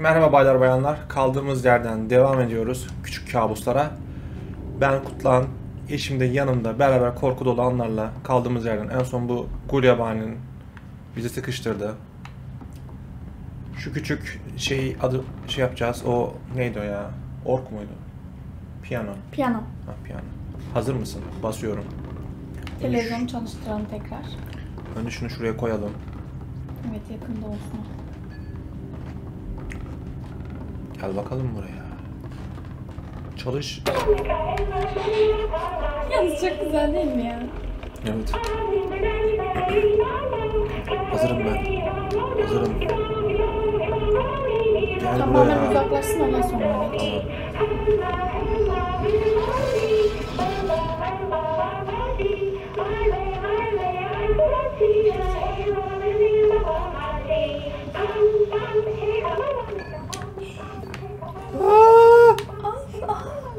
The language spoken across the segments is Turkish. Merhaba baylar bayanlar, kaldığımız yerden devam ediyoruz küçük kabuslara. Ben Kutluhan, eşim de yanımda, beraber korku dolu anlarla kaldığımız yerden en son bu Gulyabani'nin bizi sıkıştırdığı şu küçük şeyi adı şey yapacağız. O neydi o ya? Ork muydu? Piyano. Piyano. Ha, piyano. Hazır mısın? Basıyorum. Televizyonu çalıştıralım tekrar. Önce şunu şuraya koyalım. Evet, yakında olsun. Gel bakalım buraya. Çalış. Yalnız çok güzel değil mi ya? Evet. Hazırım ben. Hazırım. Gel tamam, buraya. Tamamen uzaklaşsın ondan sonra. Tamam.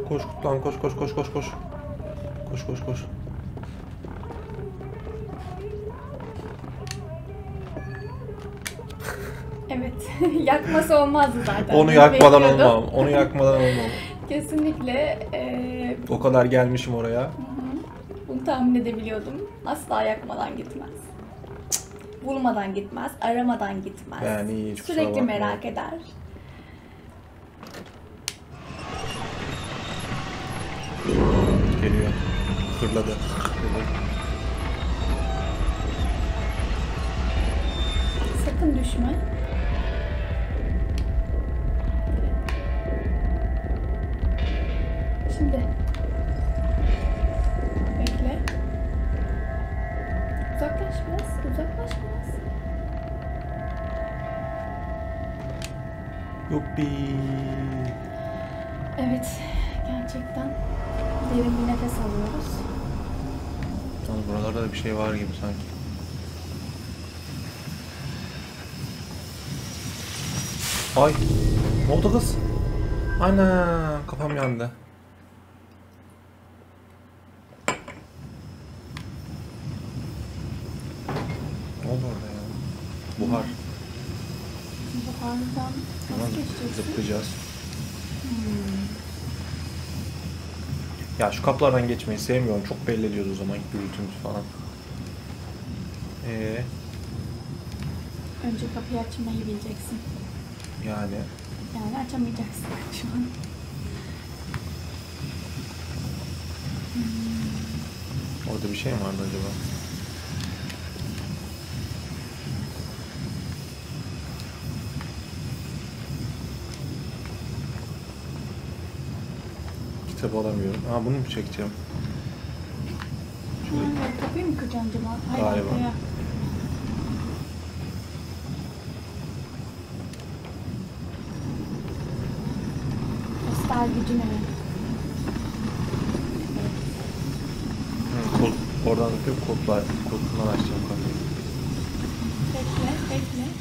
Koş Kutluhan, koş koş koş koş koş. Koş koş koş. Evet. Yakması olmazdı zaten. Onu yakmadan olmam. Onu yakmadan olmam. Kesinlikle. O kadar gelmişim oraya. Hı hı. Bunu tahmin edebiliyordum. Asla yakmadan gitmez. Bulmadan gitmez. Aramadan gitmez. Yani sürekli merak eder. Geliyor. Fırladı. Sakın düşme. Şimdi. Bekle. Uzaklaşmaz. Uzaklaşmaz. Yuppi. Evet. Gerçekten. Derin bir nefes alıyoruz. Buralarda da bir şey var gibi sanki. Ay! Ne oldu kız? Ana! Kafam yandı. Ne oldu orada ya? Buhar. Buhardan nasıl geçeceğiz? Zıplayacağız. Ya şu kaplardan geçmeyi sevmiyorum. Çok belli ediyordu o zaman gürültümüz falan. Önce kapıyı açmayı bileceksin. Yani? Yani açamayacaksın şu an. Orada bir şey mi vardı acaba? Tabi alamıyorum. Aa, bunu mu çekeceğim? Şöyle... Kapıyı mı kıracağım acaba? Galiba. Göster gücünü. Oradan öpüp koltuğundan açacağım kapıyı. Bekle, bekle.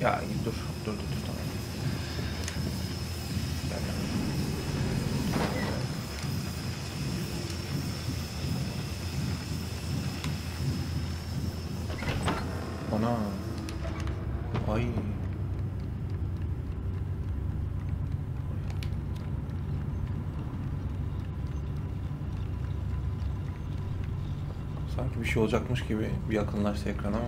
Ya dur, dur, dur, tamam. Ana. Ay. Sanki bir şey olacakmış gibi bir yakınlaştı ekrana ama.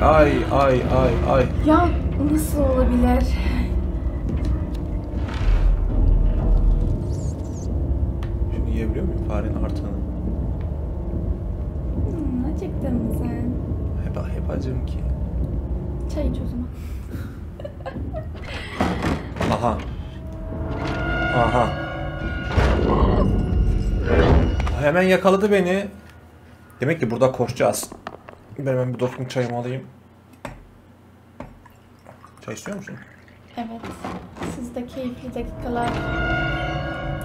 Ay ay ay ay. Ya nasıl olabilir? Şunu yiyebiliyor muyum farenin artanı? Acıktın mı sen? acım ki. Çay iç o zaman. Aha. Aha. Hemen yakaladı beni. Demek ki burada koşacağız. Ben hemen bir dostum çayımı alayım. Çay istiyor musun? Evet. Sizde keyifli dakikalar.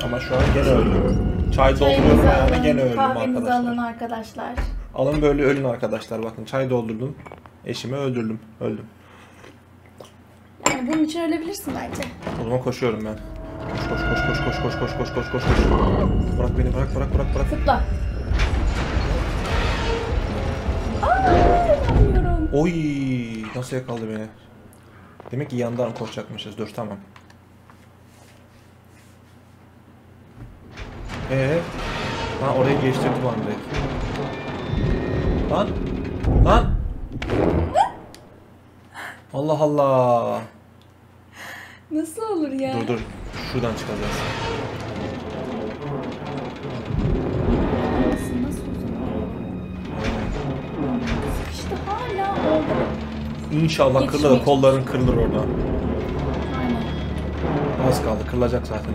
Ama şu an gene öldüm. Çay dolduruyorum yani gene öldüm arkadaşlar. Kahvenizi alın arkadaşlar. Alın böyle ölün arkadaşlar. Bakın çay doldurdum. Eşimi öldürdüm. Öldüm. Yani bunun için ölebilirsin bence. O zaman koşuyorum ben. Koş. Bırak beni bırak. Zıpla. Oy, nasıl yakaladı beni? Demek ki yandan koşacakmışız. Dur tamam. Ha oraya geçtirdim lan direkt. Lan. Allah Allah. Nasıl olur ya? Dur. Şuradan çıkacağız. Nasıl İşte hala orada. İnşallah kırılır, kolların kırılır orada. Aynen. Az kaldı, kırılacak zaten.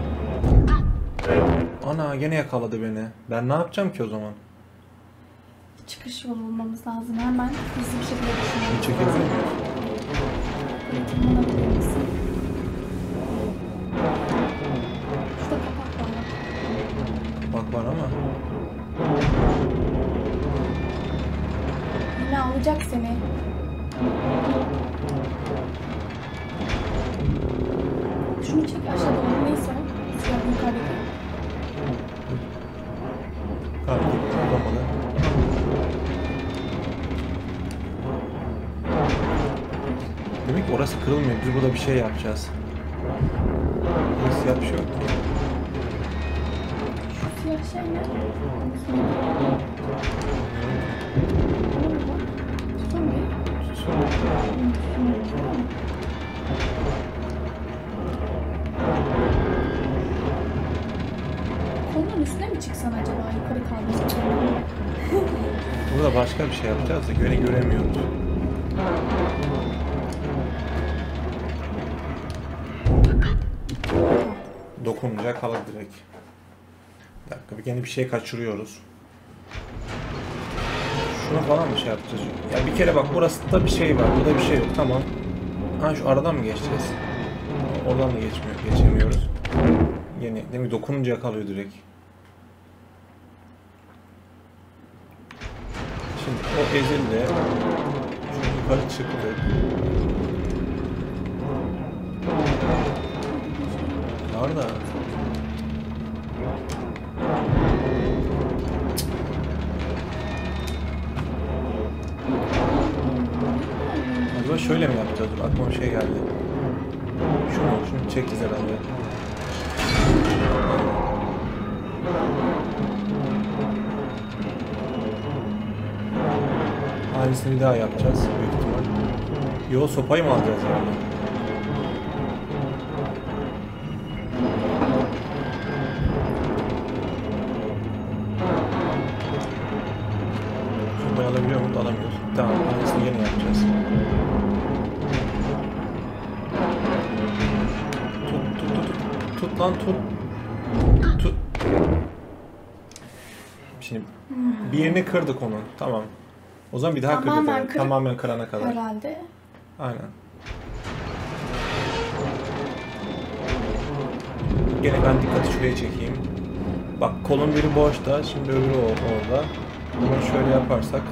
Ana gene yakaladı beni. Ben ne yapacağım ki o zaman? Çıkış yolu bulmamız lazım hemen. Hızlı bir şekilde düşünmemiz lazım. Şunu çekelim. Bak var ama. Ne alacak seni? Şunu çek aşağıda onu neyse. Siyahın kardeşi. Kardeşi tutamadı. Demek ki orası kırılmıyor. Biz burada bir şey yapacağız. Nasıl yap bir şey yok. Şey ne? Kolunun üstüne mi çıksan acaba? Yukarı kalmasın. Burada başka bir şey yapacağız da göre göremiyoruz. Dokununca kalır direkt. Bir dakika, yeni bir şey kaçırıyoruz. Şuna falan mı şey yapacağız? Ya bir kere bak, burası da bir şey var, burada bir şey yok, tamam. Ha şu aradan mı geçeceğiz? Oradan mı geçmiyor? Geçemiyoruz. Yani demek dokununca yakalıyor direkt. Şimdi o ezildi. Şu yukarı çıktı. Nerede? Acaba şöyle mi yapacağız? Dur aklıma bir şey geldi. Şunu çekeceğiz herhalde. Aynısını bir daha yapacağız büyük ihtimal. Yo, sopayı mı alacağız herhalde? Tut. Şimdi bir yerini kırdık onun. Tamam. O zaman bir daha kırdık. Yani. Tamamen kırana kadar. Herhalde. Aynen. Gene ben dikkati şuraya çekeyim. Bak kolun biri boşta. Şimdi öbürü orada. Bunu şöyle yaparsak.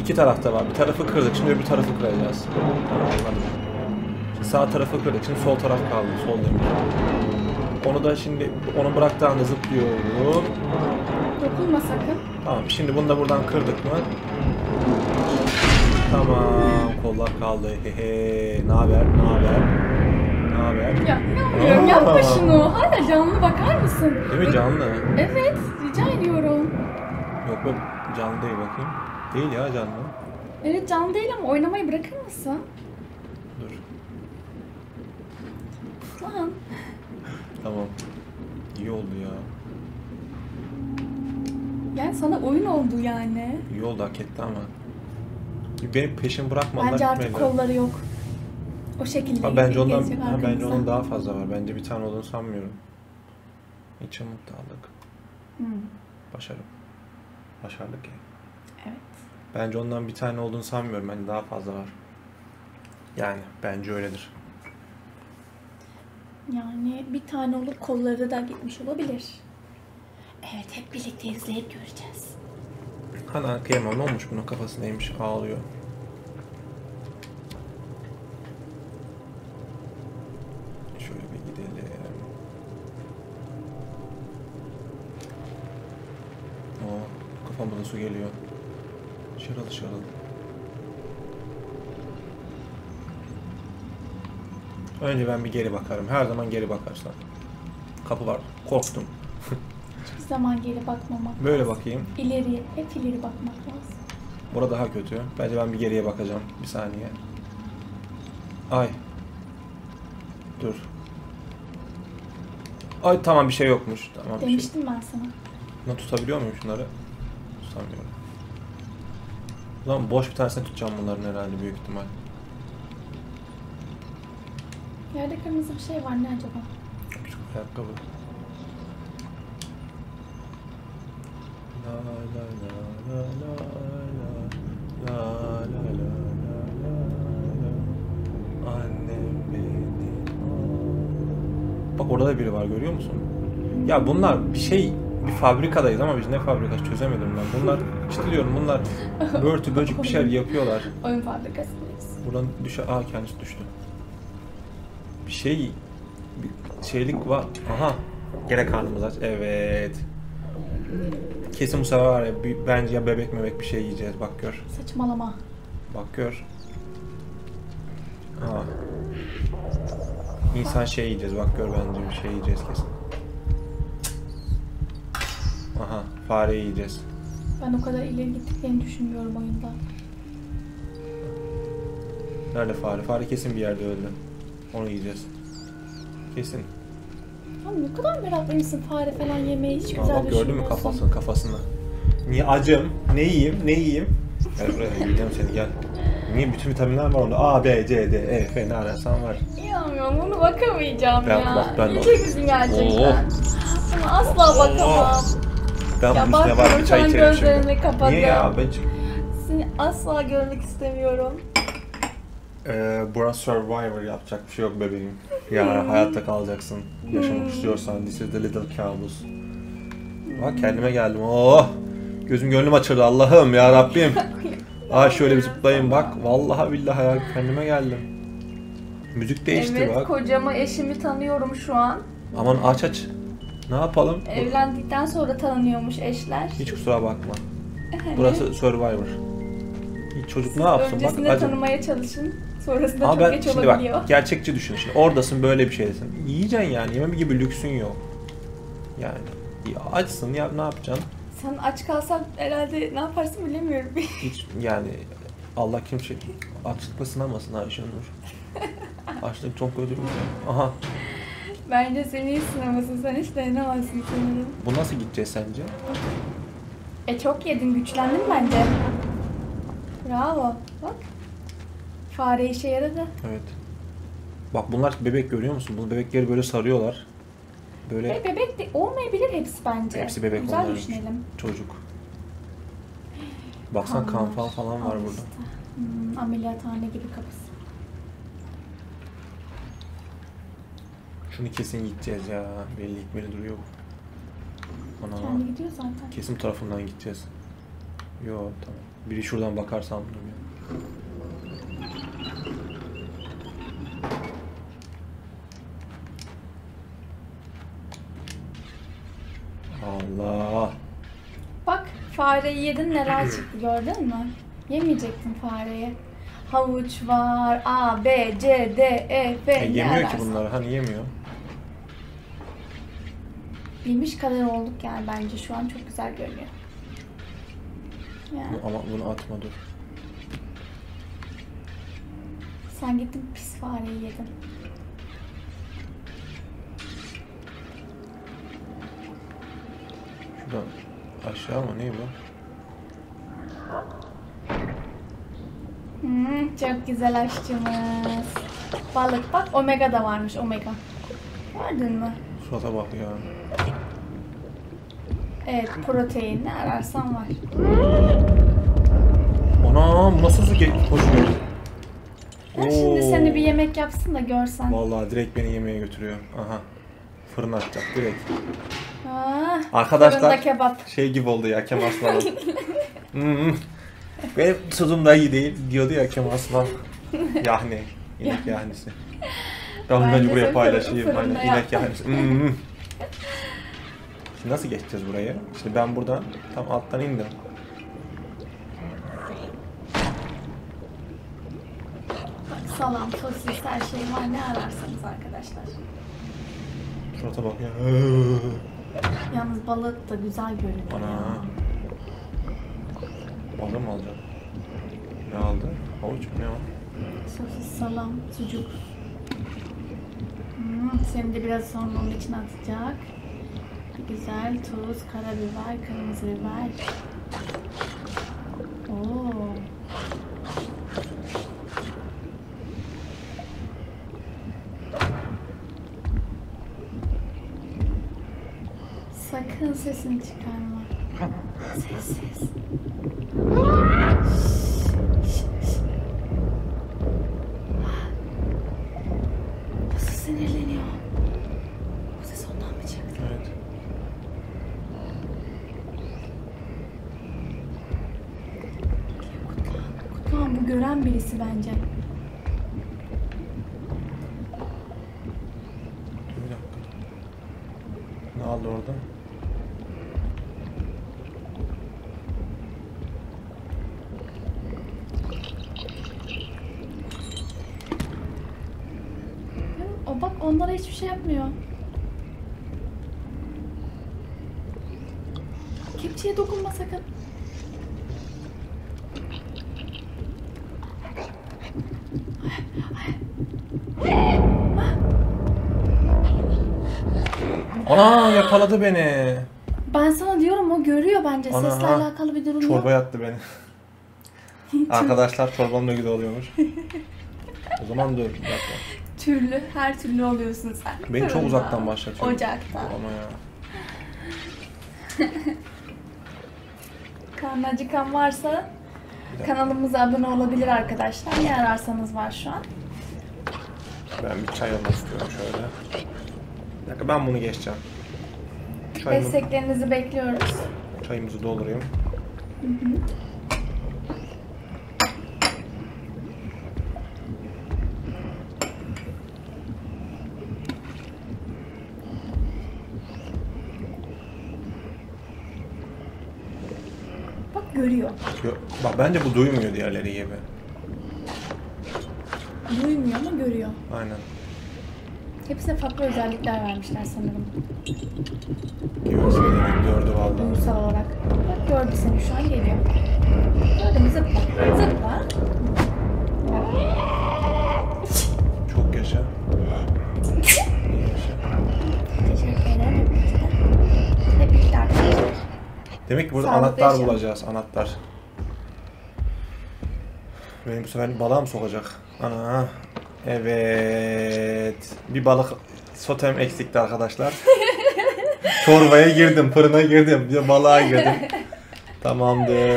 İki tarafta var. Bir tarafı kırdık. Şimdi öbür tarafı kıracağız. Şimdi sağ tarafı kırdık. Şimdi sol taraf kaldı. Sol demir. Onu da şimdi onu bıraktığında zıplıyorum. Dokunma sakın. Tamam. Şimdi bunu da buradan kırdık mı? Tamam. Kollar kaldı. Hehe. Ne haber? Ya yapmıyorum. Yapma şunu. Hala canlı bakar mısın? Değil mi canlı? Evet. Rica ediyorum. Yok canlı değil bakayım. Değil ya canlı. Evet canlı değil ama oynamayı bırakır mısın? Dur. Lan. Tamam. İyi oldu ya. Yani sana oyun oldu yani. İyi oldu, hak etti ama. Benim peşimi bırakmadılar. Bence artık kolları yok. O şekilde. Ha, bence ondan, bence onun daha fazla var. Bence bir tane olduğunu sanmıyorum. İçim mutlu aldık. Başardık ya. Evet. Bence ondan bir tane olduğunu sanmıyorum. Bence daha fazla var. Yani bence öyledir. Yani bir tane olup kolları da gitmiş olabilir. Evet, hep birlikte izleyip göreceğiz. Hani kıyamam, ne olmuş bunun kafası, neymiş, ağlıyor. Şöyle bir gidelim. Oo, kafamda su geliyor. Şırıl şırıl. Önce ben bir geri bakarım. Her zaman geri bakarsan. Kapı var. Korktum. Hiçbir zaman geri bakmamak böyle lazım. Bakayım. İleri. Hep ileri bakmak lazım. Burada daha kötü. Bence ben bir geriye bakacağım. Bir saniye. Ay. Dur. Ay tamam, bir şey yokmuş. Tamam. Demiştim ben sana. Bunu tutabiliyor muyum şunları? Tutamıyorum. Ulan boş bir tanesini tutacağım bunların herhalde, büyük ihtimal. Yerde kırmızı bir şey var, ne acaba? Küçük bir ayakkabı. La la la la la la la la la. Annem beni. Bak orada da biri var, görüyor musun? Ya bunlar bir fabrikadayız ama biz ne fabrikası çözemedim ben. Bunlar işte diyorum, bunlar börtü böcek bir şeyler yapıyorlar. Oyun fabrikasındayız. Buradan düşe, aa kendisi düştü. Bir şeylik var. Aha. Gene karnımız aç. Evet. Kesin bu sefer var ya, bence ya bebek bir şey yiyeceğiz. Bak gör. Saçmalama. Bak gör. Aa. İnsan şey yiyeceğiz. Bak gör, bence bir şey yiyeceğiz kesin. Aha. Fare yiyeceğiz. Ben o kadar ileri gittiklerini düşünmüyorum oyunda. Nerede fare? Fare kesin bir yerde öldü. Onu yiyeceğiz. Kesin. Abi ne kadar meraklıymışsın fare falan yemeği, hiç güzel düşünmüyorsun. Gördün mü kafasını? Niye acım? Ne yiyeyim? Gel buraya, yiyeceğim seni, gel. Niye bütün vitaminler var onda? A, B, C, D, E, F, N arasan var. İnanmıyorum, bunu bakamayacağım ben, ya. Ben yiyeceksin gerçekten. Oo. Ama asla bakamam. Ben ya bunun üstüne var bir çay içerim şimdi. Kapat. Niye ya? Seni asla görmek istemiyorum. Burası Survivor, yapacak bir şey yok bebeğim. Yani hayatta kalacaksın. Yaşamak istiyorsan. This is the little kabus. Bak kendime geldim. Oh! Gözüm gönlüm açıldı Allah'ım ya Rabbim. Aa şöyle bir zıplayayım bak. Vallahi billahi ya kendime geldim. Müzik değişti evet, bak. Evet, kocama, eşimi tanıyorum şu an. Aman aç. Ne yapalım? Evlendikten sonra tanınıyormuş eşler. Hiç kusura bakma. Burası Survivor. Çocuk ne yapsın? Öncesinde bak, tanımaya çalışın. Sonrasında ama çok geç olabiliyor. Bak, gerçekçi düşün. Şimdi oradasın, böyle bir şeydesin. Yiyeceksin yani. Yemem gibi lüksün yok. Yani ya açsın ya, ne yapacaksın? Sen aç kalsan herhalde ne yaparsın bilemiyorum. Hiç yani Allah kimse açlıkla sınamasın Ayşenur. Açlık çok kötü bir şey. Aha. Bence seni hiç sınamasın. Sen hiç dayanamazsın sanırım. Bu nasıl gideceğiz sence? Çok yedin, güçlendin bence. Bravo. Bak. Fare işe yaradı. Evet. Bak bunlar bebek, görüyor musun? Bu bebekleri böyle sarıyorlar. Böyle. Bebek de olmayabilir hepsi bence. Hepsi bebek olmayabilir. Güzel düşünelim. Çocuk. Baksana kanfal falan var burada. Ameliyathane gibi kapısı. Şunu kesin gideceğz ya. Belli gitmeli duruyor bu. Ana. Kendi gidiyor zaten. Kesin tarafından gideceğiz. Yo tamam. Biri şuradan bakarsam duruyor. Allah. Bak fareyi yedin, neler çıktı gördün mü? Yemeyecektin fareyi. Havuç var. A, B, C, D, E, F. Yemiyor ki bunları. Hani yemiyor. Bilmiş kadar olduk yani, bence şu an çok güzel görünüyor. Yani. Ama bunu atma, dur. Sen gittin pis fareyi yedin. Şuradan Aşağı mı? Ne bu? Hmm, çok güzel aşçımız. Balık bak. Omega da varmış. Omega. Gördün mü? Şurada bak ya. Evet, protein ne ararsan var. Anam, bu nasıl su koşuyor? Ya şimdi seni bir yemek yapsın da görsen. Vallahi direkt beni yemeğe götürüyor. Aha. Fırın atacak direkt. Aa, arkadaşlar şey gibi oldu ya, Kem Aslan. Benim sözüm daha iyi değil diyordu ya Kem Aslan. Yahni. İnek yahnisi. Ben bunu buraya paylaşayım. İnek yahnisi. Şimdi nasıl geçeceğiz buraya? Şimdi ben buradan tam alttan indim. Salam, sosis, her şey var. Ne ararsanız arkadaşlar. Şurada bak ya. Yalnız balık da güzel görünüyor. Ana. Balık mı alacağım? Ne aldı? Havuç mu? Ne var? Sosis, salam, sucuk. Seni de biraz sonra onun için atacak. Güzel, tuz, karabiber, kırmızı biber. Oo. Sakın sesini çıkarma. Sessiz. Nasıl sinirleniyor? O ses ondan mı çıktı? Evet. Kutluhan bu gören birisi bence. Bir dakika. Ne aldı orada? Bak onlara hiçbir şey yapmıyor. Kepçeye dokunma sakın. Ana yakaladı beni. Ben sana diyorum o görüyor bence. Ana, sesle alakalı bir durum yok. Çorba yattı beni. Arkadaşlar çorbam da güzel oluyormuş. O zaman dur. Türlü, her türlü oluyorsun sen. Beni çok uzaktan başlatıyor. Ocaktan. Ama ya. Karnı acıkan varsa kanalımıza abone olabilir arkadaşlar. Ne ararsanız var şu an. Ben bir çay almak istiyorum şöyle. Bir dakika, ben bunu geçeceğim. Desteklerinizi bekliyoruz. Çayımızı doldurayım. Hı hı. Görüyor. Bak bence bu duymuyor diğerleri gibi. Duymuyor ama görüyor. Aynen. Hepsine farklı özellikler vermişler sanırım. Görüyorsun yani, gördü vallahi. Duygusal olarak. Bak gördü seni, şu an geliyor. Gördün mü? Zıpla. Zıpla. Çok yaşa. Teşekkür ederim. Hep birlikte arkadaşlar. Demek ki burada sadece anahtar bulacağız, anahtar. Benim bu sefer balığa mı sokacak? Ana, evet. Bir balık sotem eksikti arkadaşlar. Çorbaya girdim, fırına girdim, balığa girdim. Tamamdır.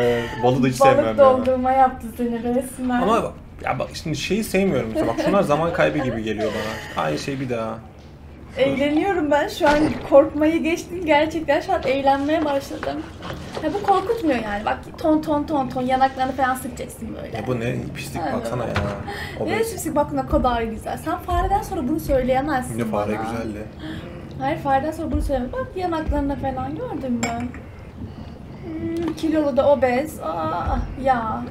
Balığı da hiç balık sevmem. Balık doldurma yani yaptı seni resmen. Ama bak, ya bak şimdi şeyi sevmiyorum. Mesela. Bak şunlar zaman kaybı gibi geliyor bana. Aynı şey bir daha. Eğleniyorum ben şu an, korkmayı geçtim gerçekten, şu an eğlenmeye başladım. Ya bu korkutmuyor yani, bak ton ton ton ton yanaklarını falan sıkacaksın böyle. Ya bu ne pislik baksana ya. Ne pislik, bak ne kadar güzel. Sen fareden sonra bunu söyleyemezsin. Ne fare güzeldi. Hayır, fareden sonra bunu söyleyemezsin. Bak yanaklarına falan gördün mü? Hmm, kilolu da obez. Aa, ya.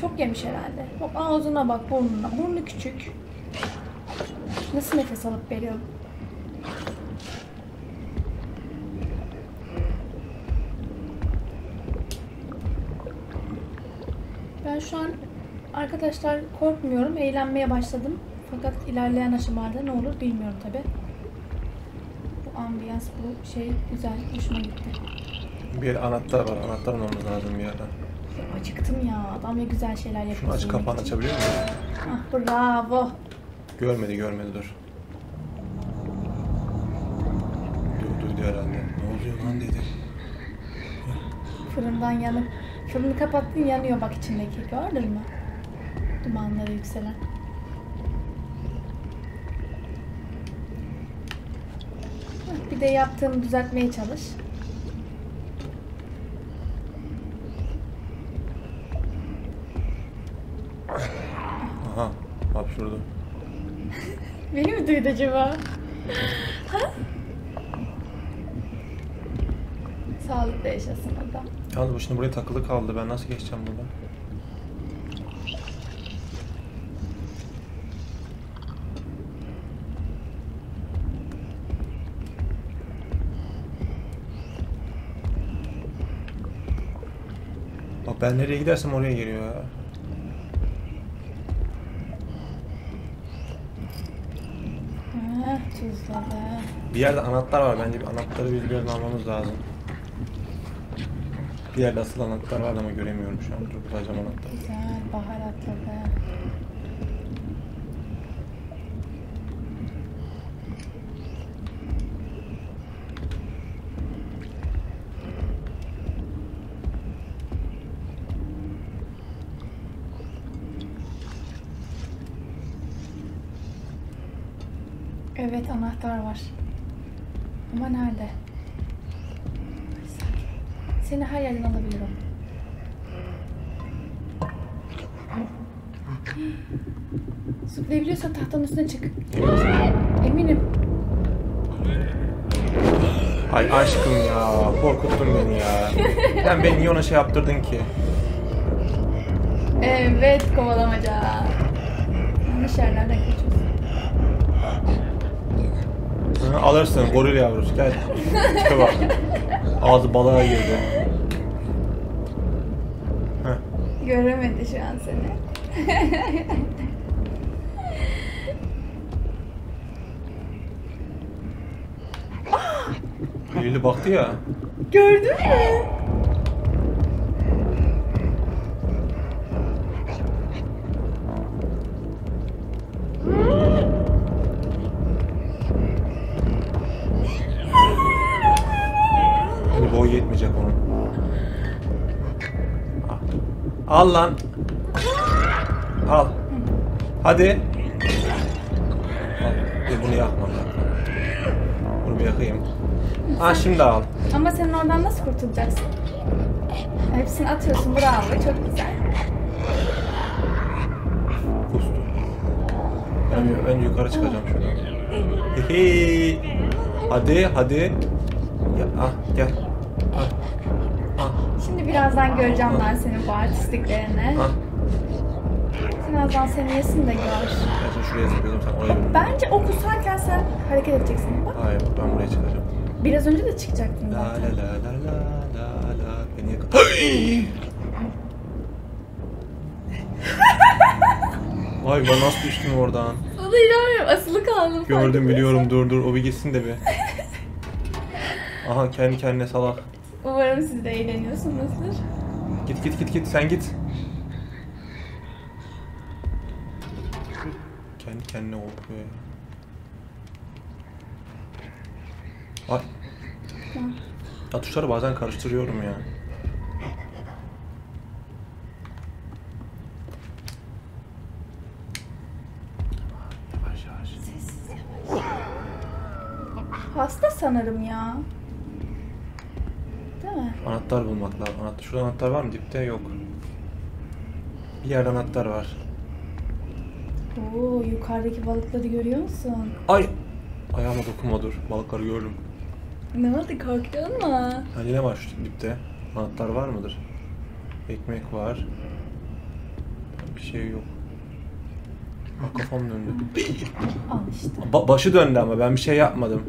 Çok yemiş herhalde. Bak ağzına bak, burnuna. Burnu küçük. Nasıl nefes alıp veriyorum? Ben şu an arkadaşlar korkmuyorum, eğlenmeye başladım. Fakat ilerleyen aşamalarda ne olur bilmiyorum tabi. Bu ambiyans bu şey güzel, hoşuma gitti. Bir anahtar var, anahtar olmamız lazım bir yerden. Ya acıktım ya, adam ne güzel şeyler yapıyor. Şunu aç, kapağını açabiliyor musun? Ah bravo. Görmedi, görmedi, dur. Duydu herhalde. Ne oluyor lan dedi. Fırından yanıp, fırını kapattın yanıyor bak içindeki, gördün mü? Dumanları yükselen. Bir de yaptığımı düzeltmeye çalış. Aha, hapşurdu. Beni mi duydu acaba? Ha? Sağlıkla yaşasın adam. Yalnız bu şimdi buraya takılı kaldı. Ben nasıl geçeceğim buradan? Ben nereye gidersem oraya geliyor ya. Bir yerde anahtar var, bence bir anahtarı bir yerden almamız lazım. Bir yerde asıl anahtar var ama göremiyorum şu an. Dur bulacağım anahtarı. Güzel, baharatlı be. Evet, anahtar var. Ama nerede? Seni her yerden alabilirim. Zıplayabiliyorsan tahtanın üstüne çık. Eminim. Ay aşkım ya, korkuttun beni ya. Sen beni niye ona şey yaptırdın ki? Evet, kovalamaca. Yanlış yerlerden geçiyorsun. Alırsın goril yavrusu, gel. Çıka bak. Ağzı balığa girdi. Heh. Göremedi şu an seni. Gorili baktı ya. Gördün mü? Al lan. Al. Hadi. Al. Bunu yakma. Bunu bir yakayım. Ha şimdi al. Ama sen oradan nasıl kurtulacaksın? Hepsini atıyorsun. Bravo. Çok güzel. Kustu. Ben önce yukarı çıkacağım şuradan. Hihi. Hadi hadi. Ya, ah gel. Birazdan göreceğim ben senin bu artistliklerini. Birazdan seni yesin de gör. Ben şuraya zıplıyorum, sen oraya zıplıyorum. Bence o kusarken sen hareket edeceksin. Bak. Hayır, ben buraya çıkacağım. Biraz önce de çıkacaktın zaten. La la la la la la. Beni yakın. Vay ben nasıl düştüm oradan. Sana inanmıyorum, asılı kaldım. Gördüm biliyorum, dur o bir gitsin de bir. Aha kendi kendine salak. Umarım siz de eğleniyorsunuzdur. Git git git git, sen git. Kendi kendine korkuyor ya. Ay. Ya tuşları bazen karıştırıyorum ya. Yavaş yavaş. Sessiz yavaş. Hasta sanırım ya. Anahtar bulmak lazım. Anahtar. Şurada anahtar var mı? Dipte yok. Bir yerde anahtar var. Oo, yukarıdaki balıkları görüyor musun? Ay! Ayağıma dokunma dur. Balıkları gördüm. Ne vardı? Korktun mu? Hani ne var şu dipte? Anahtar var mıdır? Ekmek var. Bir şey yok. Bak kafam döndü. Al işte. Başı döndü ama ben bir şey yapmadım.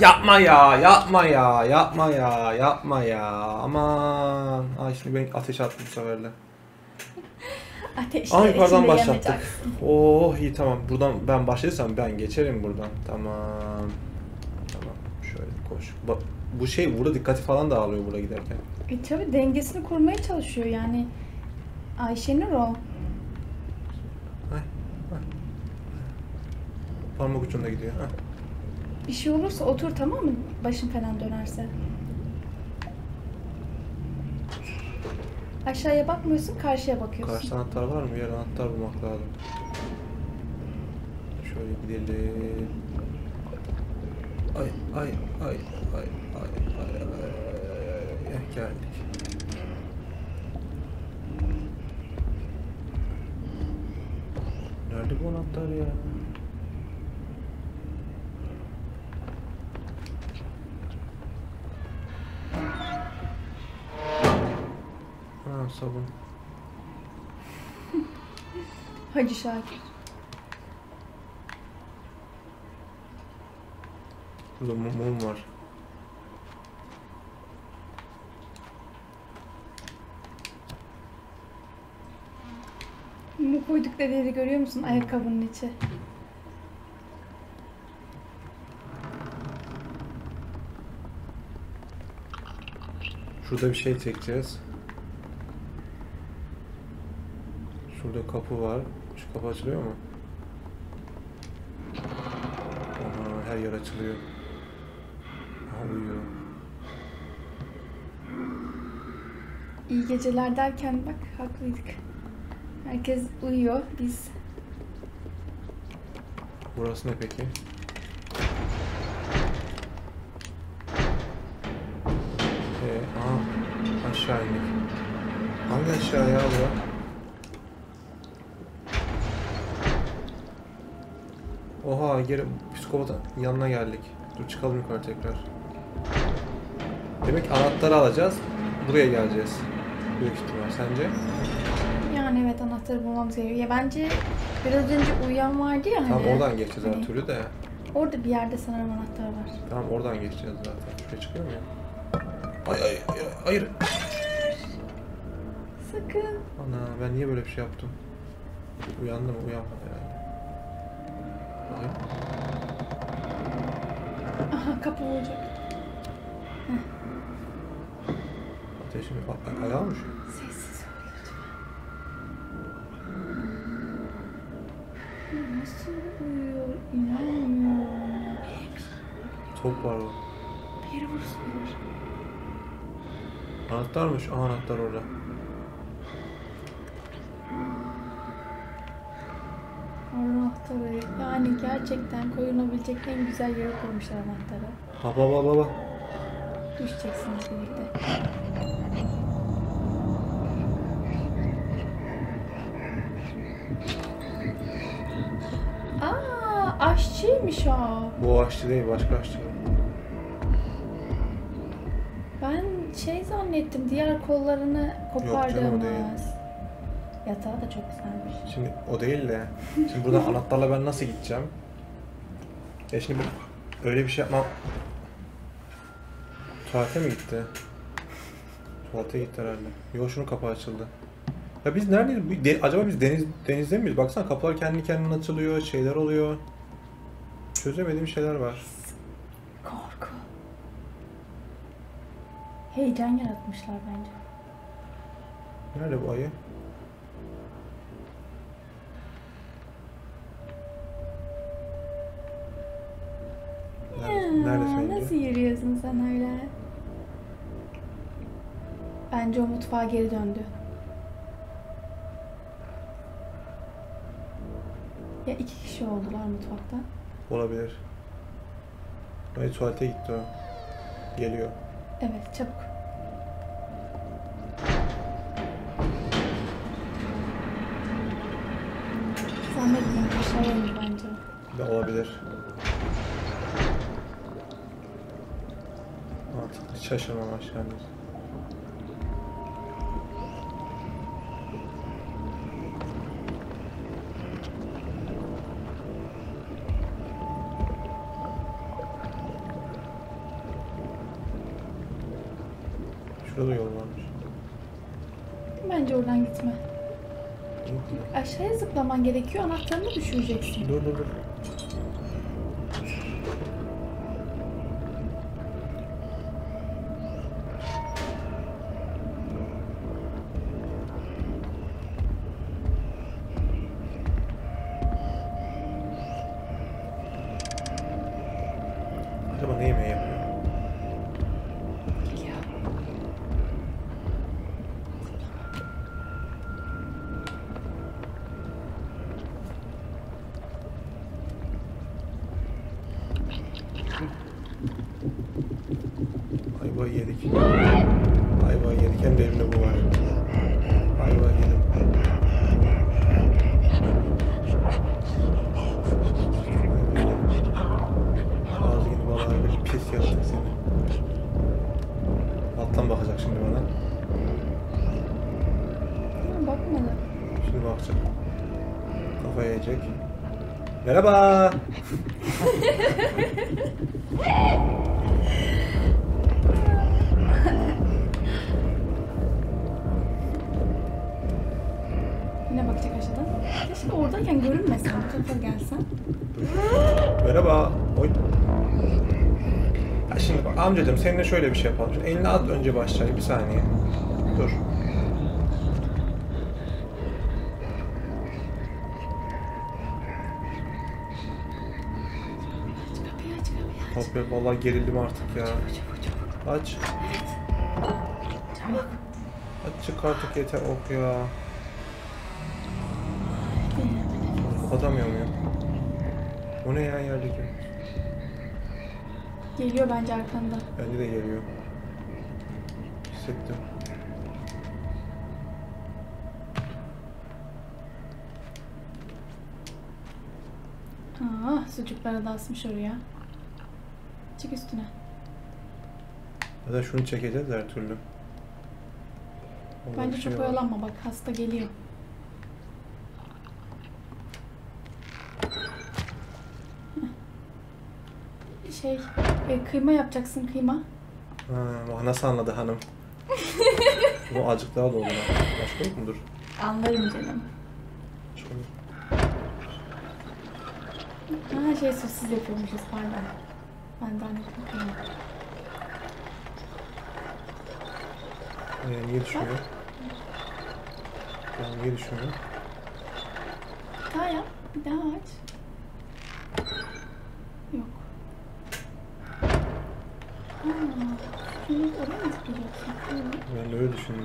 Yapma ya, yapma ya, yapma ya, yapma ya, aman. Ay şimdi ben ateş attım bu seferle. Ateşler içinde yanacaksın. Oh iyi tamam. Buradan ben başlarsam ben geçerim buradan. Tamam. Tamam. Şöyle koş. Bak, bu şey burada dikkati falan dağılıyor burada giderken. Tabii dengesini kurmaya çalışıyor yani. Ayşenur o. Parmak ucunda gidiyor. Ha. Bir şey olursa otur tamam mı? Başın falan dönerse. Aşağıya bakmıyorsun, karşıya bakıyorsun. Karşıda anahtar var mı? Yer anahtar bulmak lazım. Şöyle gidelim. Ay. Geldik. Nerede bu anahtar ya? Sabun. Hacı Şakir. Burada mum var. Mumu koyduk dediğini görüyor musun? Ayakkabının içi. Şurada bir şey çekeceğiz. Burada kapı var. Şu kapı açılıyor mu? Aha, her yer açılıyor. Aha, uyuyor. İyi geceler derken bak haklıydık. Herkes uyuyor. Biz. Burası ne peki? Aha, aşağı indik. Hangi aşağı ya bu? Oha geri psikopatın yanına geldik. Dur çıkalım yukarı tekrar. Demek anahtarı alacağız. Buraya geleceğiz. Büyük ihtimal sence? Yani evet anahtarı bulmamız gerekiyor. Ya bence biraz önce uyuyan vardı ya hani. Tamam oradan geçeceğiz her türlü de. Orada bir yerde sanırım anahtar var. Tamam oradan geçeceğiz zaten. Şuraya çıkıyor mu ya? Hayır. Sakın. Ana ben niye böyle bir şey yaptım? Uyandı mı? Uyanmadı herhalde. Aha kapı olacak. Ateşimi patlar. Ayağı mı şu? Sessiz ol lütfen. Nasıl uyuyor? İnanmıyorum. Top var o. Bir vursun var. Anahtarmış. Aha anahtar orada. Anahtarı. Yani gerçekten koyulabilecek en güzel yere koymuşlar anahtarı. Baba. Düşeceksiniz birlikte. Aaa aşçıymış o. Bu aşçı değil başka aşçı. Ben şey zannettim diğer kollarını kopardığımız. Yatağı da çok güzelmiş. Şimdi o değil de, şimdi buradan anahtarla ben nasıl gideceğim? Ya şimdi öyle bir şey yapmam... Tuvalete mi gitti? Tuvalete gitti herhalde. Yo şunun kapağı açıldı. Ya biz neredeyiz? Acaba biz denizde miyiz? Baksana kapılar kendi kendine açılıyor, şeyler oluyor. Çözemediğim şeyler var. Korku. Heyecan yaratmışlar bence. Nerede bu ayı? Nasıl yürüyorsun sen öyle? Bence o mutfağa geri döndü. Ya iki kişi oldular mutfakta. Olabilir. Ay tuvalete gitti o. Geliyor. Evet çabuk. Zannetmiyorum aşağı oldu bence. De olabilir. Şaşırmam aşağıda. Şurada yol varmış. Bence oradan gitme. Aşağıya zıplaman gerekiyor. Anahtarını düşüreceksin. Dur dur dur. Merhaba. Yine bakacak aşağıdan. Keşke oradayken görünmesin. Bu tarafa gelsen. Merhaba. Oy. Ya şimdi bak amcacığım, seninle şöyle bir şey yapalım. Şimdi elini at önce başlayalım. Bir saniye. Dur. Vallahi gerildim artık ya. Çabuk. Aç. Çabuk. Aç çık artık yeter ok ya. Kapatamıyorum ya. O ne ya yerdeki? Geliyor bence arkanda. Bence de geliyor. Hissettim. Ah, sucuklara da asmış oraya. Çık üstüne. Ya da şunu çekeceğiz her türlü. Ondan bence şey çok oyalanma bak, hasta geliyor. Şey, kıyma yapacaksın, kıyma. Ha, nasıl anladı hanım? Bu azıcık daha doldu. Başka yok mudur? Anlarım canım. Ha şey, sosis yapıyormuşuz pardon. Benden bakayım. Niye düşmüyor? Ben niye düşmüyorum? Daha yap. Bir daha aç. Yok. Şunu oraya mı tıklayacaksın? Ben de öyle düşündüm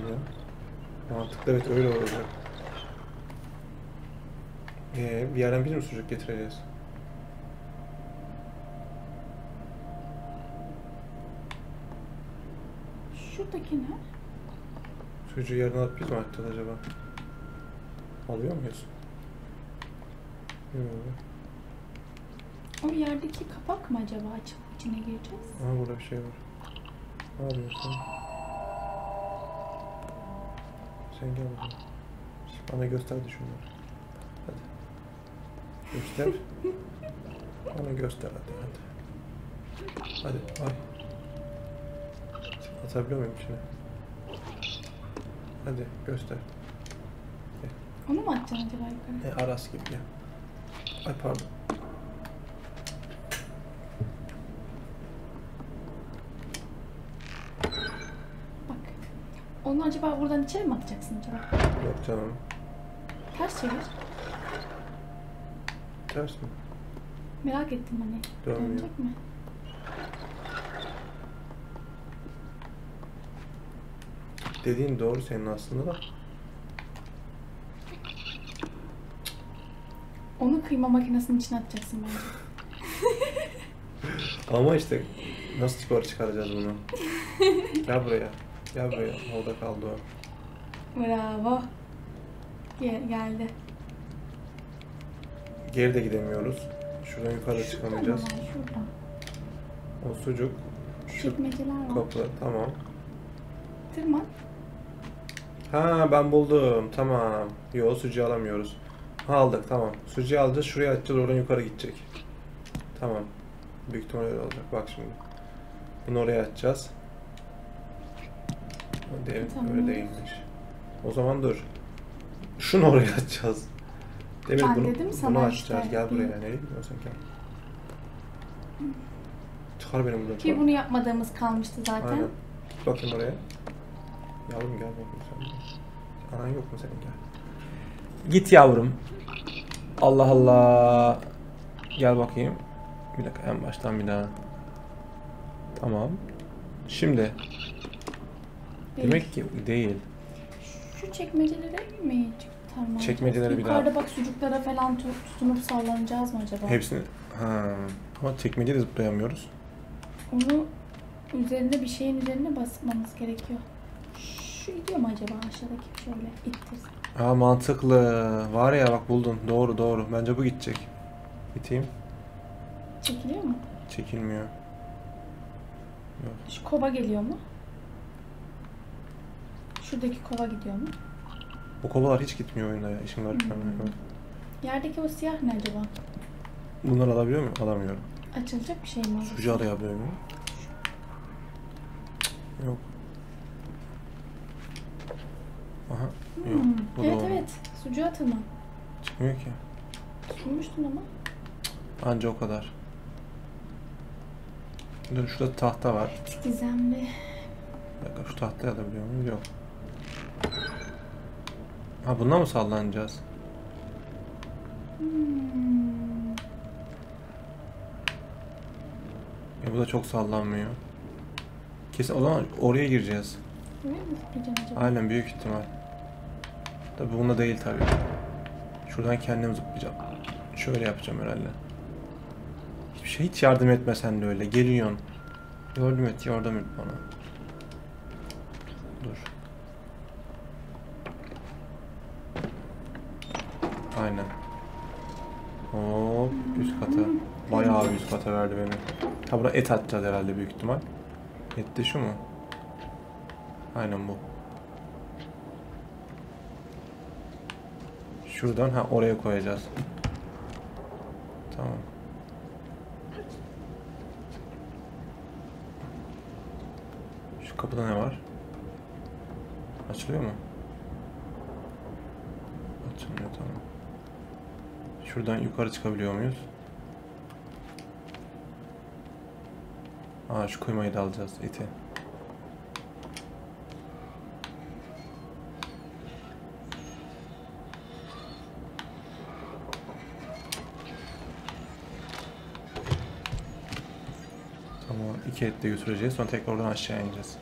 ya. Mantıklı, evet öyle olacak. Bir yerden bir mi sucuk getireceğiz? Şuradaki ne? Sucuğu yerden alıp biz mi atacağız acaba? Alıyor muyuz? O yerdeki kapak mı acaba? Açıp içine gireceğiz. Aha burada bir şey var. Ne yapıyorsun? Sen gel bakalım. Bana gösterdi şunları. Hadi. Göster. Bana göster hadi. Hadi. Hadi. Ay. Atabiliyor muyum içine? Hadi göster. Gel. Onu mu atacaksın acaba yukarı? Aras gibi ya. Ay pardon. Bak. Onu acaba buradan içeri mi atacaksın acaba? Yok canım. Ters çevir. Ters mi? Merak ettim hani. Dönecek mi? Dediğin doğru senin aslında da. Onu kıyma makinesinin içine atacaksın bence. Ama işte nasıl spor çıkaracağız bunu? Gel buraya. Gel buraya. Orada kaldı o. Bravo. Geldi. Geri de gidemiyoruz. Şuradan yukarı çıkamayacağız. Şuradan. O sucuk. Çekmeceler var. Kapı. Tamam. Tırman. Ha ben buldum. Tamam. Yo sucuğu alamıyoruz. Ha, aldık tamam. Sucuğu alacağız. Şuraya atacağız. Oradan yukarı gidecek. Tamam. Büyük ihtimalle öyle olacak. Bak şimdi. Bunu oraya atacağız. Dev, tamam. Öyle değilmiş. O zaman dur. Şunu oraya atacağız. Demir ben bunu açacağız. Gel buraya. Nereye gidiyorsun gel. Çıkar beni buradan. Ki bunu yapmadığımız kalmıştı zaten. Aynen. Bakayım oraya. Yavrum gel bakayım sen. Anan yok mu senin gel. Git yavrum. Allah Allah. Gel bakayım. Bir dakika en baştan bir daha. Tamam. Şimdi. Değil. Demek ki değil. Şu çekmecelere mi tamam. Çekmecelere bir daha. Yukarıda bak sucuklara falan tutunup sallanacağız mı acaba? Hepsini. Ha. Ama çekmeceyi de zıplayamıyoruz. Onu üzerinde bir şeyin üzerine basmamız gerekiyor. Şu gidiyor mu acaba aşağıdaki şöyle ittirsin. Ha mantıklı. Var ya bak buldun. Doğru doğru. Bence bu gidecek. Biteyim. Çekiliyor mu? Çekilmiyor. Yok. Şu kova geliyor mu? Şuradaki kova gidiyor mu? Bu kovalar hiç gitmiyor oyunda ya. İşim garip. Yerdeki o siyah ne acaba? Bunları alabiliyor muyum? Alamıyorum. Açılacak bir şey mi? Sucu arayabiliyor muyum? Yok. Aha. Yok. Evet evet. Sucu atma. Çıkmıyor ki. Tutmuştun ama. Anca o kadar. Dur şurada tahta var. Gizemli. Bakın şu tahtaya da biliyor muyuz? Yok. Ha bundan mı sallanacağız? Bu da çok sallanmıyor. Kesin o zaman oraya gireceğiz. Buraya mı gireceğim acaba? Aynen büyük ihtimal. Tabii bunda değil tabii. Şuradan kendim zıplayacağım. Şöyle yapacağım herhalde. Hiçbir şey hiç yardım etmesen de öyle geliyorsun. Yardım et bana. Dur. Aynen. Hop üst kata. Bayağı üst kata verdi beni. Ha burada et atacağız herhalde büyük ihtimal. Et de şu mu? Aynen bu. Şuradan ha oraya koyacağız. Tamam. Şu kapıda ne var? Açılıyor mu? Açılmıyor tamam. Şuradan yukarı çıkabiliyor muyuz? Aa şu kuymayı da alacağız eti. Tamam iki et de götüreceğiz sonra tekrar oradan aşağıya ineceğiz.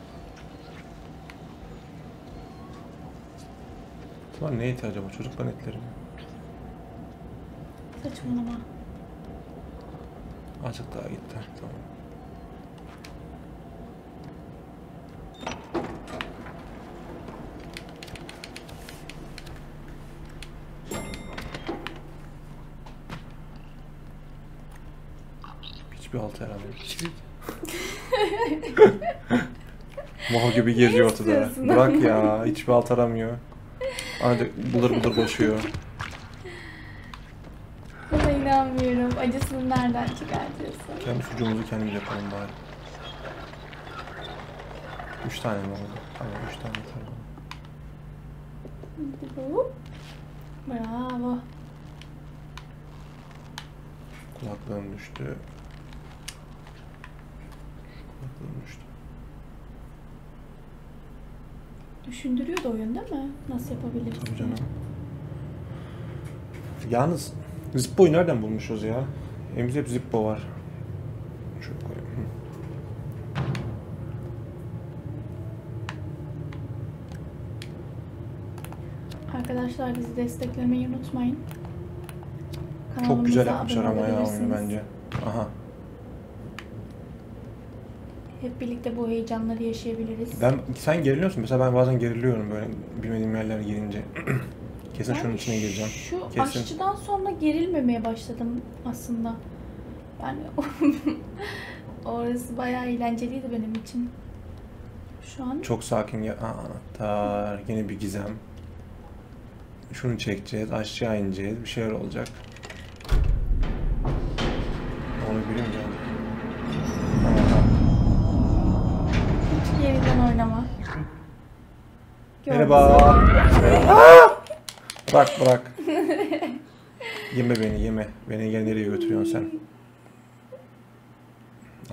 Bunlar ne eti acaba? Çocukların etleri mi? Saçmalama. Azıcık daha gitti. Tamam. Hiçbir altı herhalde. Mal gibi geziyor ortada. Bırak ya. Hiçbir alt aramıyor. Ancak bulur koşuyor. Buna inanmıyorum. Acısını nereden çıkartıyorsun? Kendi sucuğumuzu kendimiz yapalım bari. 3 tane mi oldu? Tamam 3 tane yeter bana. Bravo. Kulaklığım düştü. Düşündürüyor da oyun değil mi? Nasıl yapabiliriz? Tabii canım. Yalnız Zippo'yu nereden bulmuşuz ya? Elimizde hep Zippo var. Şöyle koyayım. Arkadaşlar bizi desteklemeyi unutmayın. Kanalımıza çok güzel yapmışlar ama ya oyunu bence. Aha. Hep birlikte bu heyecanları yaşayabiliriz. Sen geriliyorsun. Mesela ben bazen geriliyorum böyle bilmediğim yerlere girince. Kesin ben şunun içine gireceğim. Şu kesin. Aşçıdan sonra gerilmemeye başladım aslında. Yani orası bayağı eğlenceliydi benim için. Şu an... Çok sakin. Aa, anahtar. Yine bir gizem. Şunu çekeceğiz. Aşçıya ineceğiz. Bir şeyler olacak. Onu bilmiyorum. Yeniden oynama. Merhaba. Bırak bırak. Yeme beni yeme. Beni gel nereye götürüyorsun sen?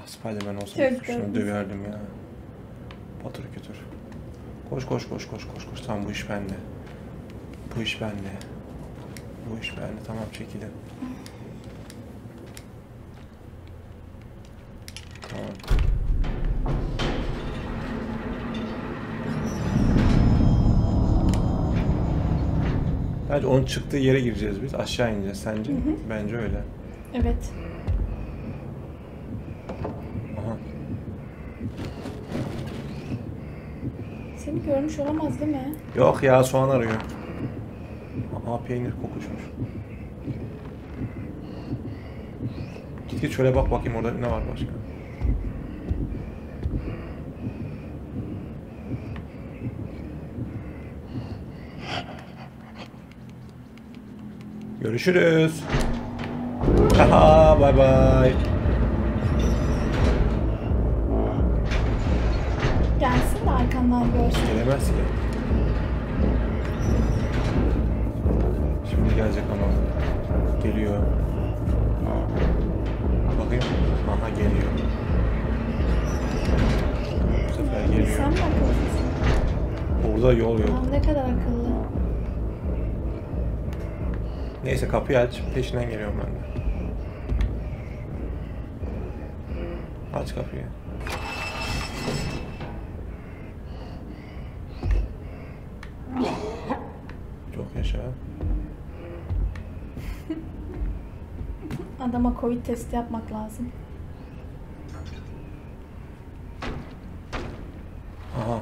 Ah Spider-Man olsam şunu döverdim ya. Batır götür. Koş koş koş koş koş koş. Tamam bu iş bende. Bu iş bende. Bu iş bende. Tamam çekilin. Tamam. Bence onun çıktığı yere gireceğiz biz. Aşağı ineceğiz sence? Hı hı. Bence öyle. Evet. Aha. Seni görmüş olamaz değil mi? Yok ya soğan arıyor. Aha peynir kokuşmuş. Git git şöyle bak bakayım orada ne var başka. Görüşürüz. Haha bay bay. Gelsin de arkandan görsün. Gelemez ki. Şimdi gelecek ama. Geliyor. Bakayım. Aha geliyor. Bu sefer geliyor. Sen mi akıllısın? Burada yol yok. Aa, ne kadar akıllı. Neyse kapıyı aç, peşinden geliyorum ben de. Aç kapıyı. Çok yaşa. Adama Covid testi yapmak lazım. Aha.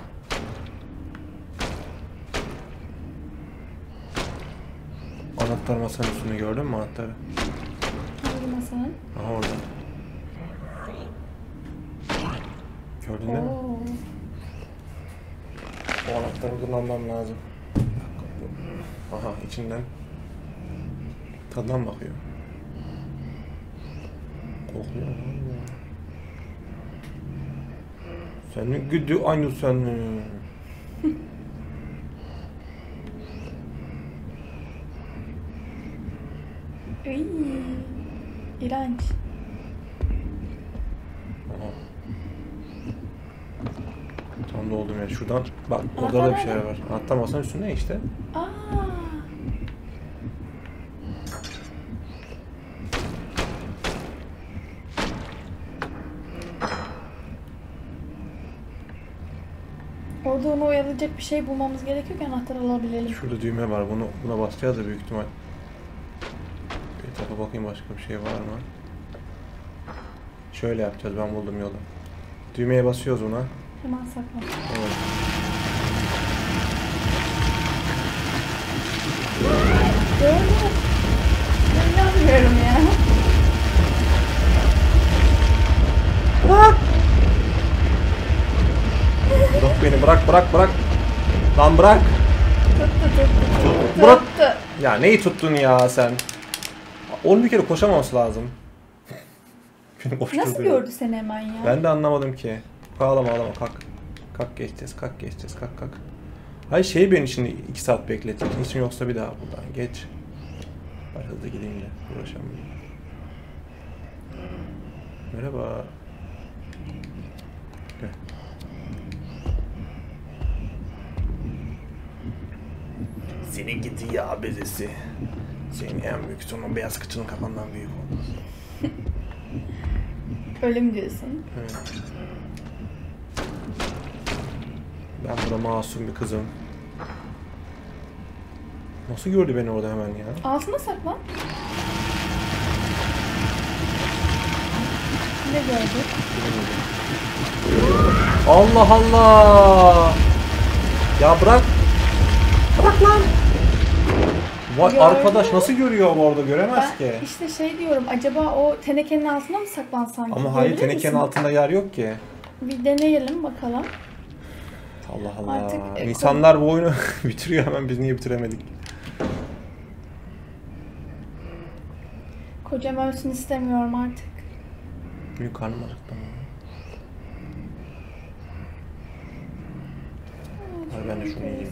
Anahtar masanın üstünü gördün mü anahtarı? Hangi masanın? Aha orada. Gördün değil mi? O anahtarı kullanmam lazım. Aha içinden. Tadından bakıyor. Kokluyor. Senin güdü aynı senin. Iiii, iğrenç. Aha. Tam doldum ya. Şuradan, bak orada da bir şeyler var. Hatta masanın üstünde işte. Aa. Orada onu oyalayacak bir şey bulmamız gerekiyor ki anahtar alabilelim. Şurada düğme var. Buna basacağız da büyük ihtimal. Tapa bakayım başka bir şey var mı? Şöyle yapacağız. Ben buldum yolu. Düğmeye basıyoruz ona. Hemen sakla. Evet. Gördüm. Ben yanmıyorum ya. Bırak. Bırak beni. Bırak bırak bırak. Lan bırak. Tuttu. Bırak. Ya neyi tuttun ya sen? Onun bir kere koşamaması lazım. Nasıl gördü seni hemen ya? Ben de anlamadım ki. Ağlama ağlama kalk. Kalk geçeceğiz kalk geçeceğiz kalk kalk. Hayır şey beni şimdi 2 saat bekletin. Hiç mi yoksa bir daha buradan geç. Ben hızlı gideyim de uğraşamayayım. Merhaba. Gel. Seni gidi ya bezesi. Senin en büyük sorunun beyaz kıçının kafandan büyük olması. Öyle mi diyorsun? Evet. Ben burada masum bir kızım. Nasıl gördü beni orada hemen ya? Altına saklan. Ne gördü? Allah Allah! Ya bırak! Bırak lan! Vay gördüm. Arkadaş nasıl görüyor ama orada göremez ben ki. İşte şey diyorum acaba o tenekenin altına mı saklansam? Ama hayır tenekenin misin? Altında yer yok ki. Bir deneyelim bakalım. Allah Allah. Artık, İnsanlar bu oyunu bitiriyor hemen biz niye bitiremedik? Kocam ölsün istemiyorum artık. Büyük karnım acıktı. Ben de şunu yiyeyim.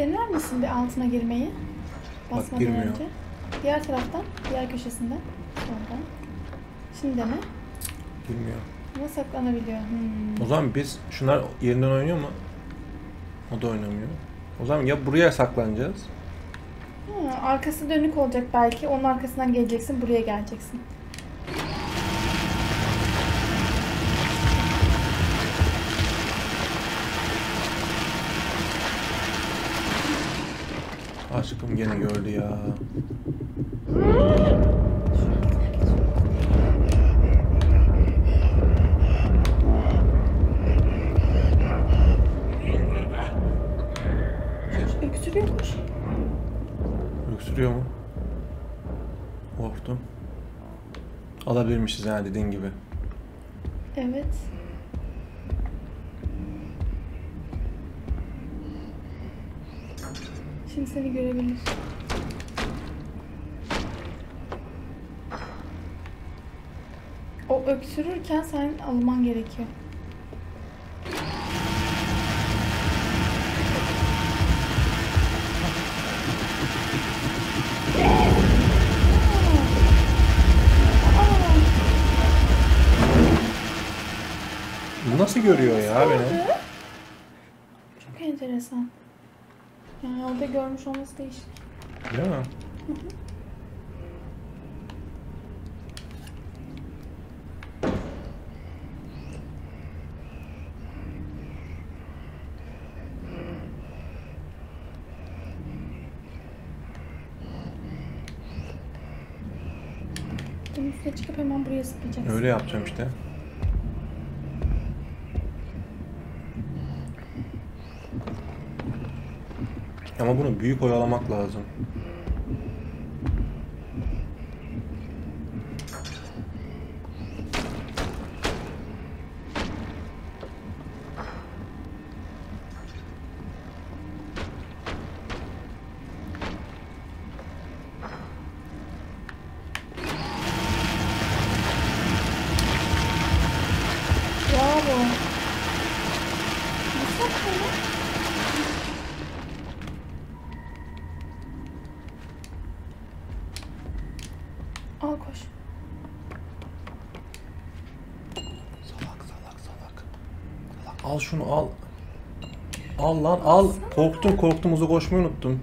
dener misin bir altına girmeyi? Basmadan bak, girmiyor. Önce. Diğer taraftan, diğer köşesinden. Ondan. Şimdi dene. Girmiyor. Ama saklanabiliyor. Hmm. O zaman biz, şunlar yerinden oynuyor mu? O da oynamıyor. O zaman ya buraya saklanacağız. Ha, arkası dönük olacak belki. Onun arkasından geleceksin, buraya geleceksin. Aşkım gene gördü ya. Öksürüyormuş. Öksürüyor mu? Korktum. Alabilmişiz yani dediğin gibi. Evet. Şimdi seni görebilir. O öksürürken sen alman gerekiyor. Nasıl görüyor ya beni? Çok enteresan. Yani orada görmüş olması değişik. Değil mi? Hı hı. Bunun üstüne çıkıp hemen buraya sıkacaksın. Öyle yapacağım işte. Ama bunu büyük oyalamak lazım. Al şunu al. Al lan al. Korktum uza koşmayı unuttum.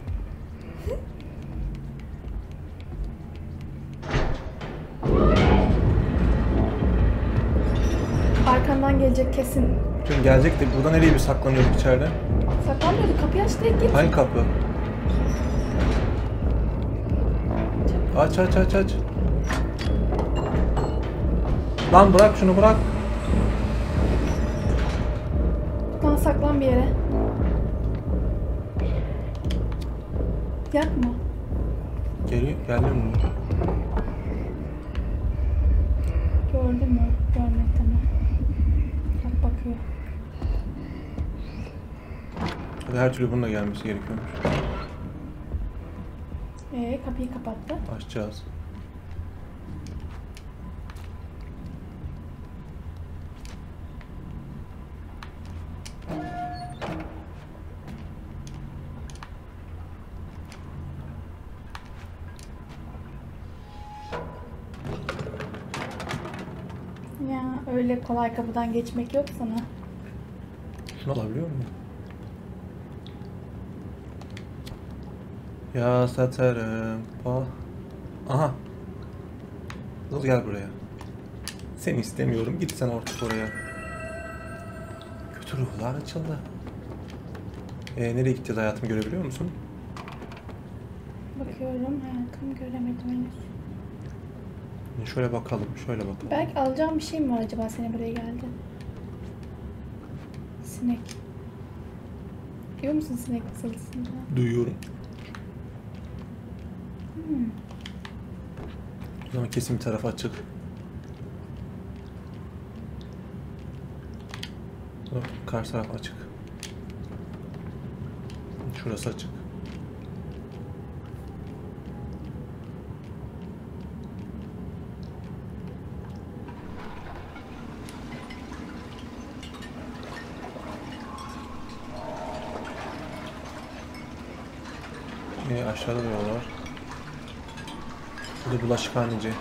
Arkandan gelecek kesin. Çünkü gelecek de burada nereye bir saklanıyorduk içeride? Saklanmıyorduk, kapıyı aç direkt git. Hangi kapı? Aç. Lan bırak şunu bırak. Saklan bir yere. Yakma. Geldim mi? Gördün mü? Görmek tamam. Bak bakıyor. Her türlü bununla gelmesi gerekiyormuş. Kapıyı kapattı. Açacağız. Öyle kolay kapıdan geçmek yok sana. Şunu alabiliyor muyum? Ya satarım. Aha. Dur gel buraya. Seni istemiyorum. Git sen artık oraya. Kötü ruhlar açıldı. Nereye gideceğiz hayatım, görebiliyor musun? Bakıyorum hayatım, göremedim henüz. Şöyle bakalım, şöyle bakalım. Belki alacağım bir şey mi var acaba, seni buraya geldi? Sinek. Duyuyor musun sinek mısılısını? Duyuyorum. O zaman kesin bir tarafa açık. Karşı taraf açık. Şurası açık. Aşağıda da yol var. Burada bulaşıkhaneci.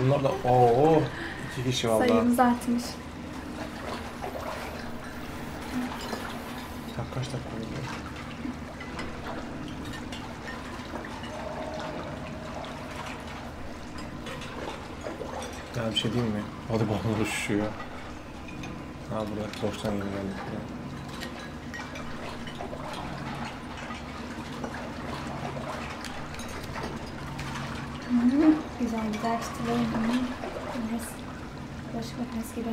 Bunlar da ooo 2 kişi vallahi. Sayımız artmış. Kaç dakika oluyor? Ya bir şey diyeyim mi? Hadi bana düşüyor. Ha buraya boştan geldik. Güzel güzel çıtırlarım bunun. Başka mes gibi.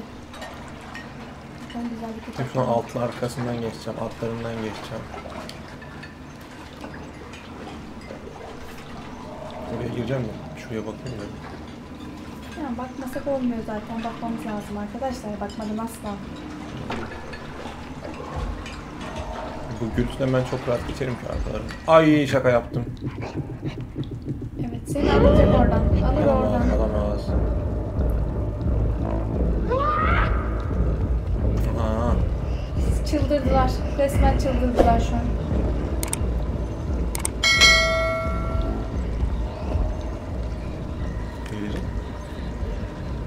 Şu an altın arkasından geçeceğim, altlarından geçeceğim. Buraya gireceğim mi? Şuraya bakayım mı? Yani bakmasak olmuyor zaten, bakmamız lazım arkadaşlar. Bakmadım asla. Bu gürültüden ben çok rahat geçerim ki arkalarını. Ay şaka yaptım. Evet, seni alacak oradan. Alır oradan. Alamaz. Çıldırdılar. Resmen çıldırdılar şu an. Gelecek.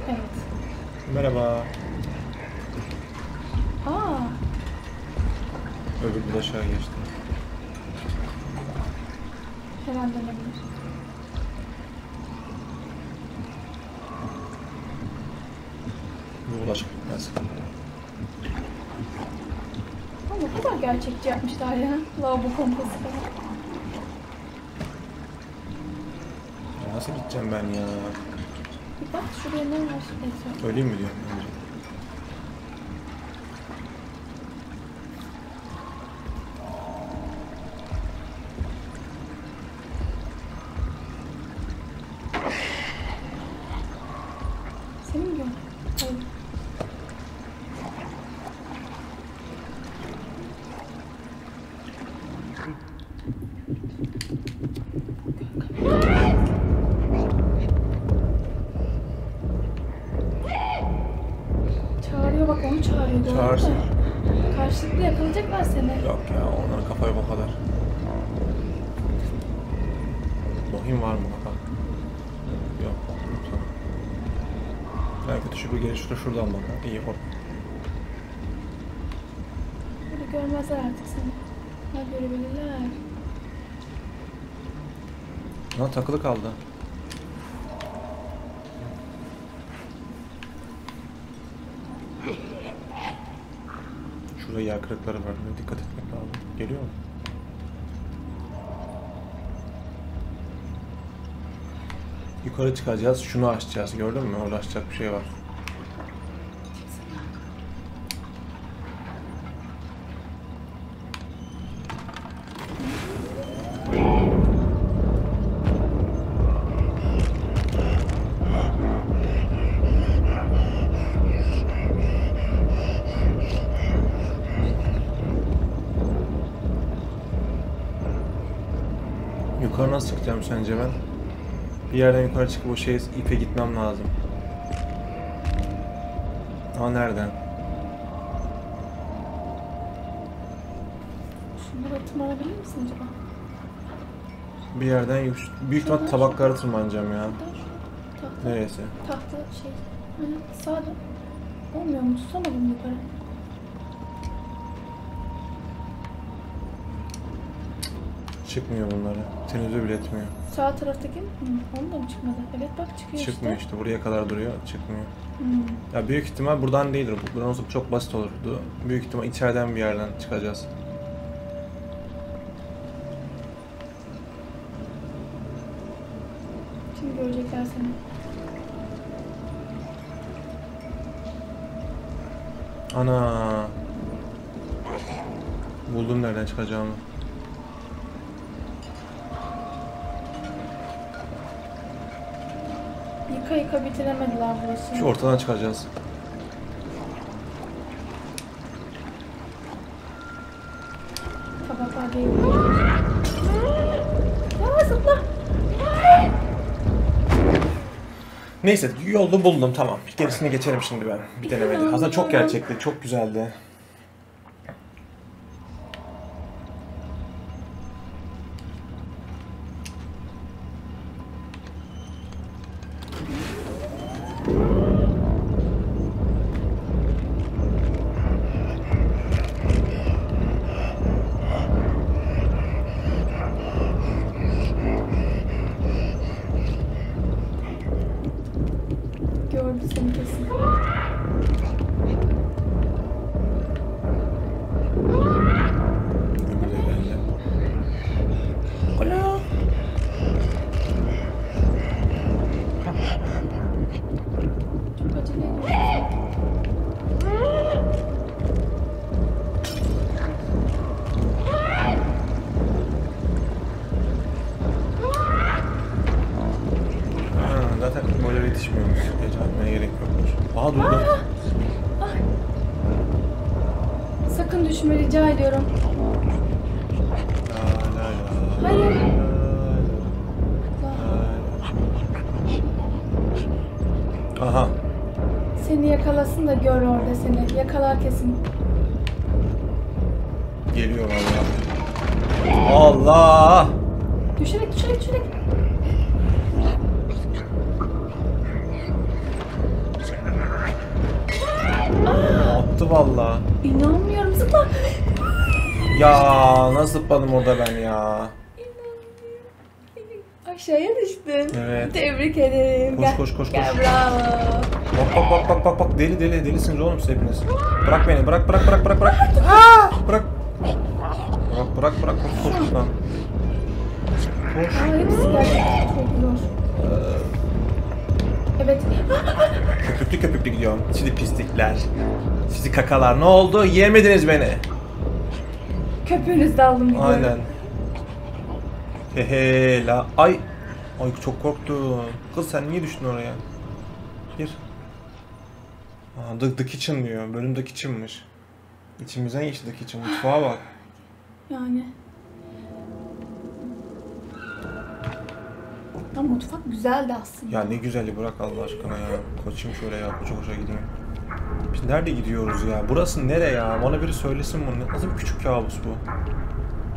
Evet. Merhaba. Öbür bulaşığa geçti. Hemen dönebilir. Bu bulaşık bitmez. Ne kadar gerçekçi yapmışlar ya. Lavabo komposu falan. Nasıl gideceğim ben ya? Bir bak şuraya ne var? Öyleyim mi diyorum? Seni mi gördün? Hayır. Çağırsın. Karşılıklı yakalayacaklar seni. Yok ya, onların kafayı bu kadar. Bohim var mı kafa? Yok. Belki düşük bir gelişte şuradan bakar. İyi kork. Böyle görmezler artık seni. Ne görebilirler? Lan takılı kaldı. Şurada yer kırıkları var. Dikkat etmek lazım. Geliyor mu? Yukarı çıkacağız. Şunu açacağız. Gördün mü? Orada açacak bir şey var. Yukarı nasıl çıkacağım sence ben? Bir yerden yukarı çıkıp o şeye, ipe gitmem lazım. Ama nereden? Şunları tırmanabilir misin acaba? Bir yerden büyük ihtimal tabaklara tırmanacağım ya. Tahta. Neresi? Tahta şey. Sağda. Olmuyor mu? Tutamadım yukarı. Çıkmıyor bunları. Tenüzü bile etmiyor. Sağ taraftaki mi? Onu da mı çıkmadı? Evet bak çıkıyor. Çıkmıyor işte. Buraya kadar duruyor. Çıkmıyor. Ya büyük ihtimal buradan değildir. Buradan olsa çok basit olurdu. Büyük ihtimal içeriden bir yerden çıkacağız. Şimdi görecekler seni. Ana. Buldum nereden çıkacağımı. Yıka bitiremediler burası. Şu ortadan çıkacağız. Tabaklar değil. Zıpla. Neyse yolu buldum, tamam. Gerisini geçerim şimdi ben. Bir denemedik. Aslında çok gerçekti, çok güzeldi. Rica ediyorum. Hayır. Aha. Seni yakalasın da gör orada seni. Yakalar kesin. Geliyor vallahi. Allah! Düşerek, düşerek, düşerek. Aa! Attı vallahi. İnanmıyorum, zıpla. Ya nasıl zıpladım orada ben ya? Aşağıya düştün. Evet. Tebrik ederim. Koş, koş, koş, koş. Bravo. Bak bak bak bak bak, deli deli delisiniz oğlum siz hepiniz. Bırak beni, bırak bırak bırak bırak bırak. Aa! Bırak. Bırak bırak bırak, koş koş lan. Koş. Aa, hepsi gerçekten çok zor. Evet. Köpüklü köpüklü gidiyorum. Sizi pislikler. Sizi kakalar. Ne oldu? Yemediniz beni. Köpüğünüzü de aldım gidiyorum. Aynen. Hehe la. Ay. Ay çok korktum. Kız sen niye düştün oraya? Gir. Aa, the kitchen diyor. Bölüm the kitchen'mış. İçimizden geçti the kitchen. Mutfağa bak. Yani. Ya mutfak güzeldi aslında. Ya ne güzeldi, bırak Allah aşkına ya. Koçum şöyle ya. Koça koça gideyim. Biz nerede gidiyoruz ya? Burası nere ya? Bana biri söylesin bunu. Nasıl bir küçük kabus bu?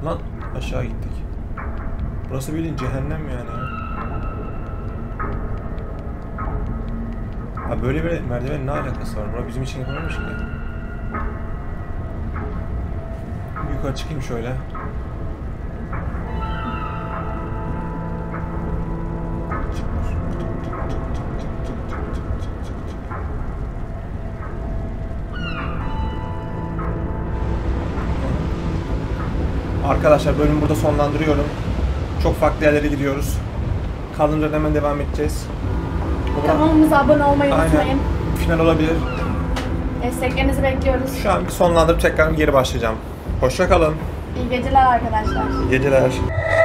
Lan aşağı gittik. Burası bildiğin cehennem yani. Ha böyle bir merdivenin ne alakası var? Burası bizim için yapılmamış ki. Yukarı çıkayım şöyle. Arkadaşlar bölümü burada sonlandırıyorum. Çok farklı yerlere gidiyoruz. Kalınca hemen devam edeceğiz. Kanalımıza abone olmayı unutmayın. Final olabilir. Desteklerinizi bekliyoruz. Şu anki sonlandırıp tekrar geri başlayacağım. Hoşça kalın. İyi geceler arkadaşlar. İyi geceler.